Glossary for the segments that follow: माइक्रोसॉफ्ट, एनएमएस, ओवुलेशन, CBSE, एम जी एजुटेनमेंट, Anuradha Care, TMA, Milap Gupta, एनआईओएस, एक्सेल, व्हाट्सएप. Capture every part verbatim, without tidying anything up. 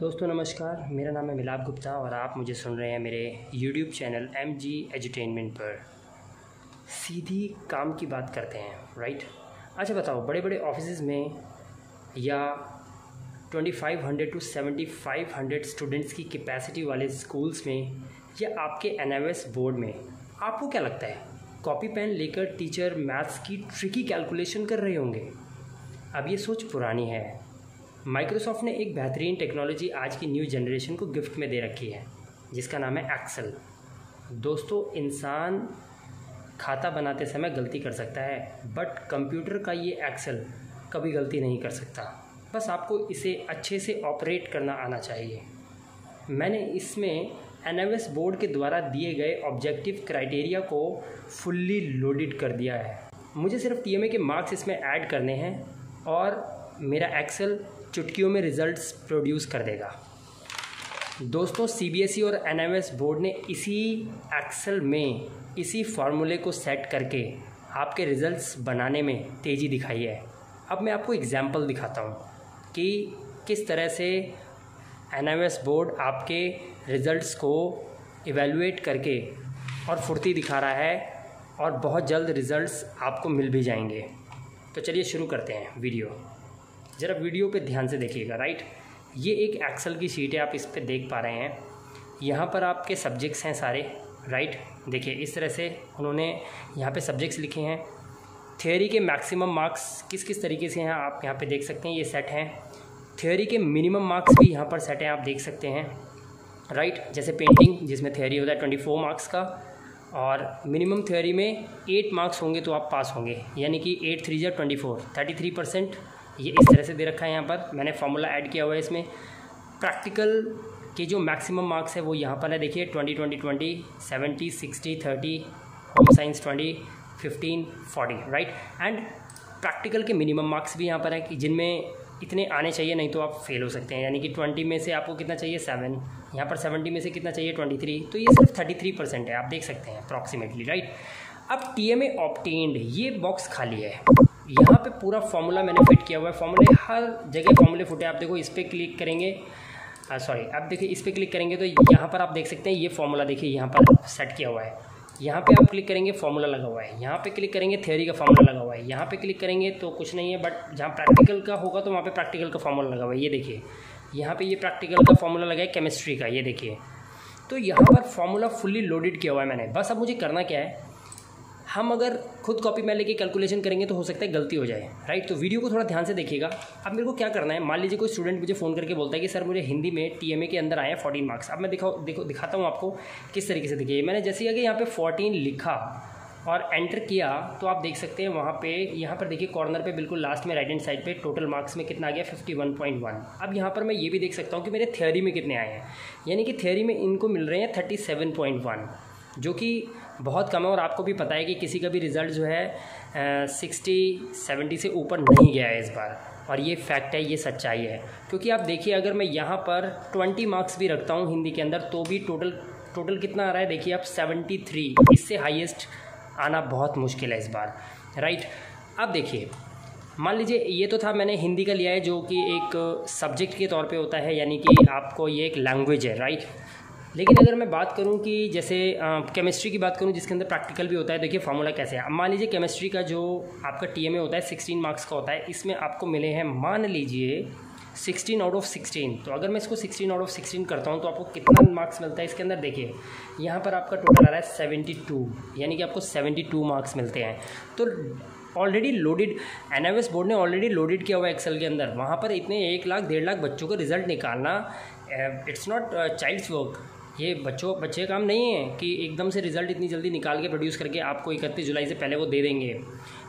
दोस्तों नमस्कार, मेरा नाम है मिलाप गुप्ता और आप मुझे सुन रहे हैं मेरे YouTube channel एम जी एजुटेनमेंट पर। सीधी काम की बात करते हैं, राइट। अच्छा बताओ, बड़े बड़े ऑफिस में या पच्चीस सौ टू पचहत्तर सौ स्टूडेंट्स की कैपेसिटी वाले स्कूल्स में या आपके एनएमएस बोर्ड में आपको क्या लगता है कॉपी पेन लेकर टीचर मैथ्स की ट्रिकी कैलकुलेशन कर रहे होंगे? अब ये सोच पुरानी है। माइक्रोसॉफ्ट ने एक बेहतरीन टेक्नोलॉजी आज की न्यू जनरेशन को गिफ्ट में दे रखी है जिसका नाम है एक्सेल। दोस्तों, इंसान खाता बनाते समय गलती कर सकता है, बट कंप्यूटर का ये एक्सेल कभी गलती नहीं कर सकता। बस आपको इसे अच्छे से ऑपरेट करना आना चाहिए। मैंने इसमें एनएमएस बोर्ड के द्वारा दिए गए ऑब्जेक्टिव क्राइटेरिया को फुल्ली लोडेड कर दिया है। मुझे सिर्फ टीएमए के मार्क्स इसमें ऐड करने हैं और मेरा एक्सेल चुटकियों में रिजल्ट्स प्रोड्यूस कर देगा। दोस्तों, सीबीएसई और एनएमएस बोर्ड ने इसी एक्सेल में इसी फार्मूले को सेट करके आपके रिजल्ट्स बनाने में तेज़ी दिखाई है। अब मैं आपको एग्जांपल दिखाता हूँ कि किस तरह से एनएमएस बोर्ड आपके रिजल्ट्स को इवेलुएट करके और फुर्ती दिखा रहा है और बहुत जल्द रिजल्ट्स आपको मिल भी जाएंगे। तो चलिए शुरू करते हैं वीडियो। ज़रा वीडियो पे ध्यान से देखिएगा, राइट। ये एक एक्सेल की शीट है, आप इस पे देख पा रहे हैं। यहाँ पर आपके सब्जेक्ट्स हैं सारे, राइट। देखिए इस तरह से उन्होंने यहाँ पे सब्जेक्ट्स लिखे हैं। थ्योरी के मैक्सिमम मार्क्स किस किस तरीके से हैं आप यहाँ पे देख सकते हैं, ये सेट हैं। थ्योरी के मिनिमम मार्क्स भी यहाँ पर सेट हैं, आप देख सकते हैं, राइट। जैसे पेंटिंग जिसमें थ्योरी होता है ट्वेंटी फोर मार्क्स का और मिनिमम थ्योरी में एट मार्क्स होंगे तो आप पास होंगे, यानी कि एट थ्री जो twenty four thirty three percent ये इस तरह से दे रखा है। यहाँ पर मैंने फार्मूला ऐड किया हुआ है। इसमें प्रैक्टिकल के जो मैक्सिमम मार्क्स है वो यहाँ पर है। देखिए twenty twenty twenty, seventy, sixty, thirty, home science twenty, fifteen, forty, right. And practical के मिनिमम मार्क्स भी यहाँ पर है कि जिनमें इतने आने चाहिए, नहीं तो आप फेल हो सकते हैं। यानी कि ट्वेंटी में से आपको कितना चाहिए, सेवन। यहाँ पर सेवेंटी में से कितना चाहिए, ट्वेंटी थ्री। तो ये सिर्फ थर्टी थ्री परसेंट है, आप देख सकते हैं अप्रॉक्सीमेटली, राइट। अब टी एम ए ऑब्टेन्ड, ये बॉक्स खाली है। यहाँ पे पूरा फार्मूला मैंने फिट किया हुआ है। फार्मूले हर जगह फार्मूले फुटे, आप देखो इस पर क्लिक करेंगे, सॉरी आप देखिए इस पर क्लिक करेंगे तो यहाँ पर आप देख सकते हैं ये फार्मूला, देखिए यहाँ पर सेट किया हुआ है। यहाँ पे आप क्लिक करेंगे, फार्मूला लगा हुआ है। यहाँ पे क्लिक करेंगे, थ्योरी का फार्मूला लगा हुआ है। यहाँ पे क्लिक करेंगे तो कुछ नहीं है, बट जहाँ प्रैक्टिकल का होगा तो वहाँ पर प्रैक्टिकल का फार्मूला लगा हुआ है। ये देखिए यहाँ पर ये प्रैक्टिकल का फार्मूला लगा है केमिस्ट्री का, ये देखिए। तो यहाँ पर फार्मूला फुल्ली लोडेड किया हुआ है मैंने। बस अब मुझे करना क्या है, हम अगर खुद कॉपी में लेके कैलकुलेशन करेंगे तो हो सकता है गलती हो जाए, राइट। तो वीडियो को थोड़ा ध्यान से देखिएगा। अब मेरे को क्या करना है, मान लीजिए कोई स्टूडेंट मुझे फ़ोन करके बोलता है कि सर मुझे हिंदी में टीएमए के अंदर आए हैं फोर्टीन मार्क्स। अब मैं दिखाओ देखो दिखाता हूँ आपको किस तरीके से। देखिए मैंने जैसे ही आगे यहाँ पे फोर्टीन लिखा और एंटर किया तो आप देख सकते हैं वहाँ पे, यहाँ पर देखिए कॉर्नर पे बिल्कुल लास्ट में राइट हैंड साइड पे टोटल मार्क्स में कितना आ गया, फिफ्टी वन पॉइंट वन। अब यहाँ पर मैं ये भी देख सकता हूँ कि मेरे थ्योरी में कितने आए हैं, यानी कि थ्योरी में इनको मिल रहे हैं थर्टी सेवन पॉइंट वन, जो कि बहुत कम है। और आपको भी पता है कि किसी का भी रिज़ल्ट जो है सिक्सटी सेवेंटी से ऊपर नहीं गया है इस बार, और ये फैक्ट है, ये सच्चाई है। क्योंकि आप देखिए अगर मैं यहाँ पर ट्वेंटी मार्क्स भी रखता हूँ हिंदी के अंदर तो भी टोटल टोटल कितना आ रहा है, देखिए आप सेवेंटी थ्री। इससे हाईएस्ट आना बहुत मुश्किल है इस बार, राइट। अब देखिए मान लीजिए ये तो था, मैंने हिंदी का लिया है जो कि एक सब्जेक्ट के तौर पर होता है, यानी कि आपको ये एक लैंग्वेज है, राइट। लेकिन अगर मैं बात करूं कि जैसे केमिस्ट्री की बात करूं जिसके अंदर प्रैक्टिकल भी होता है, देखिए फार्मूला कैसे है। अब मान लीजिए केमिस्ट्री का जो आपका टीएमए होता है सिक्सटीन मार्क्स का होता है, इसमें आपको मिले हैं मान लीजिए सिक्सटीन आउट ऑफ सिक्सटीन। तो अगर मैं इसको सिक्सटीन आउट ऑफ सिक्सटीन करता हूं तो आपको कितना मार्क्स मिलता है इसके अंदर, देखिए यहाँ पर आपका टोटल आ रहा है सेवेंटी टू, यानी कि आपको सेवेंटी टू मार्क्स मिलते हैं। तो ऑलरेडी लोडेड, एनएमएस बोर्ड ने ऑलरेडी लोडेड किया हुआ है एक्सेल के अंदर। वहाँ पर इतने एक लाख डेढ़ लाख बच्चों का रिजल्ट निकालना, इट्स नॉट चाइल्ड्स वर्क। ये बच्चों बच्चे काम नहीं है कि एकदम से रिज़ल्ट इतनी जल्दी निकाल के प्रोड्यूस करके आपको इकतीस जुलाई से पहले वो दे देंगे।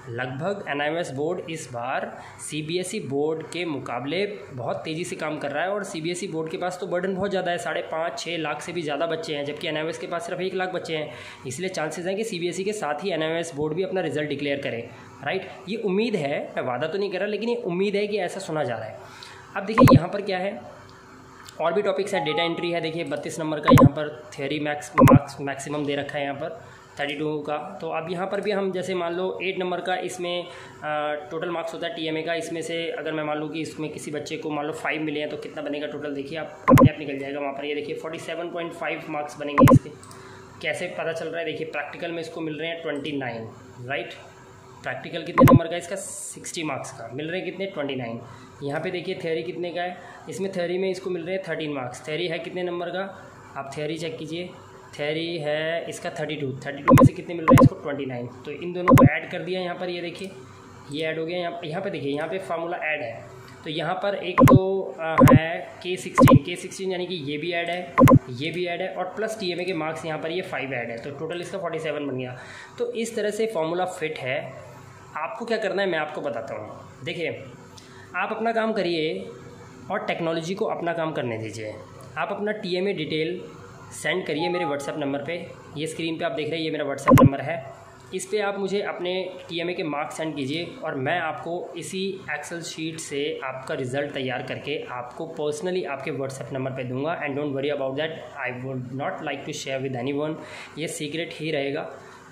लगभग एनआईओएस बोर्ड इस बार सीबीएसई बोर्ड के मुकाबले बहुत तेज़ी से काम कर रहा है, और सीबीएसई बोर्ड के पास तो बर्डन बहुत ज़्यादा है, साढ़े पाँच छः लाख से भी ज़्यादा बच्चे हैं, जबकि एनआईओएस के पास सिर्फ एक लाख बच्चे हैं। इसलिए चांसेस हैं कि सीबीएसई के साथ ही एनआईओएस बोर्ड भी अपना रिजल्ट डिक्लेयर करे, राइट। ये उम्मीद है, मैं वादा तो नहीं कर रहा, लेकिन ये उम्मीद है कि ऐसा सुना जा रहा है। अब देखिए यहाँ पर क्या है, और भी टॉपिक्स हैं। डेटा एंट्री है, देखिए बत्तीस नंबर का यहाँ पर थ्योरी मैक्स मार्क्स मैक्सिमम दे रखा है यहाँ पर, थर्टी टू का। तो अब यहाँ पर भी हम जैसे मान लो एट नंबर का इसमें टोटल मार्क्स होता है टीएमए का, इसमें से अगर मैं मान लूँ कि इसमें किसी बच्चे को मान लो फाइव मिले हैं तो कितना बनेगा टोटल, देखिए आप अपने आप निकल जाएगा वहाँ पर। ये देखिए forty seven point five marks बनेंगे इसके, कैसे पता चल रहा है देखिए प्रैक्टिकल में इसको मिल रहे हैं ट्वेंटी नाइन राइट। प्रैक्टिकल कितने नंबर का है इसका, सिक्सटी मार्क्स का, मिल रहे हैं कितने ट्वेंटी नाइन। यहाँ पे देखिए थ्योरी कितने का है, इसमें थ्योरी में इसको मिल रहे हैं थर्टीन मार्क्स। थ्योरी है कितने नंबर का, आप थ्योरी चेक कीजिए, थ्योरी है इसका थर्टी टू, थर्टी टू में से कितने मिल रहे हैं इसको ट्वेंटी नाइन। तो इन दोनों को ऐड कर दिया यहाँ पर, ये देखिए ये ऐड हो गया। यहाँ यहाँ पर देखिए यहाँ पर फार्मूला ऐड है, तो यहाँ पर एक तो है के सिक्सटीन के सिक्सटीन यानी कि ये भी ऐड है, ये भी ऐड है और प्लस टीएमए के मार्क्स यहाँ पर ये फाइव ऐड है, तो टोटल इसका फोर्टी सेवन बन गया। तो इस तरह से फार्मूला फिट है। आपको क्या करना है मैं आपको बताता हूँ। देखिए आप अपना काम करिए और टेक्नोलॉजी को अपना काम करने दीजिए। आप अपना टीएमए डिटेल सेंड करिए मेरे व्हाट्सएप नंबर पे, ये स्क्रीन पे आप देख रहे हैं ये मेरा व्हाट्सएप नंबर है, इस पे आप मुझे अपने टीएमए के मार्क्स सेंड कीजिए और मैं आपको इसी एक्सेल शीट से आपका रिजल्ट तैयार करके आपको पर्सनली आपके व्हाट्सएप नंबर पे दूंगा। And don't worry about that, I would not like to share with anyone, ये सीक्रेट ही रहेगा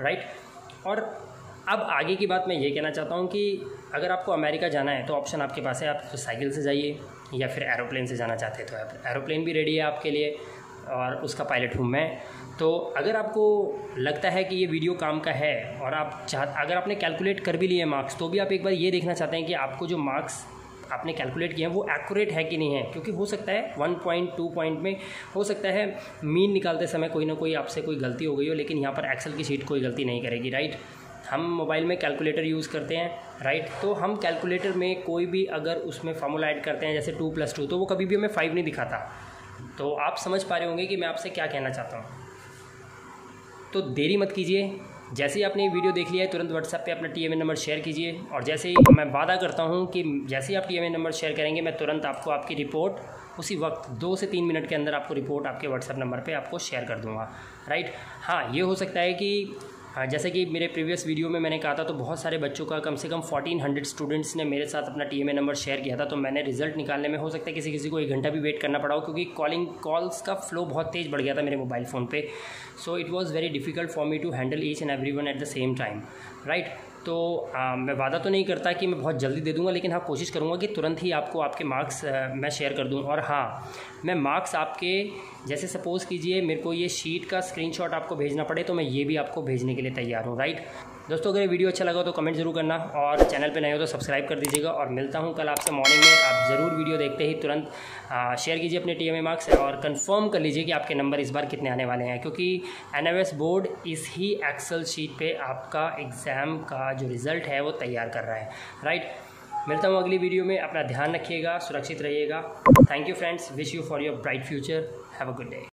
राइट। और अब आगे की बात मैं ये कहना चाहता हूँ कि अगर आपको अमेरिका जाना है तो ऑप्शन आपके पास है, आप तो साइकिल से जाइए या फिर एरोप्लेन से जाना चाहते हैं तो आप एरोप्लेन भी रेडी है आपके लिए और उसका पायलट हूँ मैं। तो अगर आपको लगता है कि ये वीडियो काम का है और आप चाह अगर आपने कैलकुलेट कर भी लिए मार्क्स तो भी आप एक बार ये देखना चाहते हैं कि आपको जो मार्क्स आपने कैलकुलेट किए हैं वो एक्यूरेट है कि नहीं है, क्योंकि हो सकता है वन पॉइंट टू पॉइंट में हो सकता है मीन निकालते समय कोई ना कोई आपसे कोई गलती हो गई हो, लेकिन यहाँ पर एक्सेल की शीट कोई गलती नहीं करेगी राइट। हम मोबाइल में कैलकुलेटर यूज़ करते हैं राइट, तो हम कैलकुलेटर में कोई भी अगर उसमें फार्मूला ऐड करते हैं जैसे टू प्लस टू तो वो कभी भी हमें फाइव नहीं दिखाता। तो आप समझ पा रहे होंगे कि मैं आपसे क्या कहना चाहता हूँ। तो देरी मत कीजिए, जैसे ही आपने ये वीडियो देख लिया है तुरंत व्हाट्सएप पे अपना टीएमए नंबर शेयर कीजिए और जैसे ही मैं वादा करता हूँ कि जैसे ही आप टीएमए नंबर शेयर करेंगे मैं तुरंत आपको आपकी रिपोर्ट उसी वक्त दो से तीन मिनट के अंदर आपको रिपोर्ट आपके व्हाट्सएप नंबर पर आपको शेयर कर दूँगा राइट। हाँ ये हो सकता है कि हाँ जैसे कि मेरे प्रीवियस वीडियो में मैंने कहा था तो बहुत सारे बच्चों का कम से कम फोर्टीन हंड्रेड स्टूडेंट्स ने मेरे साथ अपना टीएमए नंबर शेयर किया था, तो मैंने रिजल्ट निकालने में हो सकता है किसी किसी को एक घंटा भी वेट करना पड़ा हो क्योंकि कॉलिंग कॉल्स का फ्लो बहुत तेज़ बढ़ गया था मेरे मोबाइल फ़ोन पे। So it was very difficult for me to handle each and every one at the same time right. तो आ, मैं वादा तो नहीं करता कि मैं बहुत जल्दी दे दूंगा, लेकिन हाँ कोशिश करूंगा कि तुरंत ही आपको आपके मार्क्स मैं शेयर कर दूं। और हाँ मैं मार्क्स आपके जैसे सपोज़ कीजिए मेरे को ये शीट का स्क्रीनशॉट आपको भेजना पड़े तो मैं ये भी आपको भेजने के लिए तैयार हूँ राइट। दोस्तों अगर ये वीडियो अच्छा लगा तो कमेंट जरूर करना और चैनल पे नए हो तो सब्सक्राइब कर दीजिएगा और मिलता हूँ कल आपसे मॉर्निंग में। आप ज़रूर वीडियो देखते ही तुरंत आ, शेयर कीजिए अपने टीएमए मार्क्स और कंफर्म कर लीजिए कि आपके नंबर इस बार कितने आने वाले हैं, क्योंकि एनएमएस बोर्ड इस ही एक्सेल शीट पे आपका एग्ज़ाम का जो रिज़ल्ट है वो तैयार कर रहा है राइट। मिलता हूँ अगली वीडियो में, अपना ध्यान रखिएगा, सुरक्षित रहिएगा। Thank you, friends. Wish you for your bright future. Have a good day.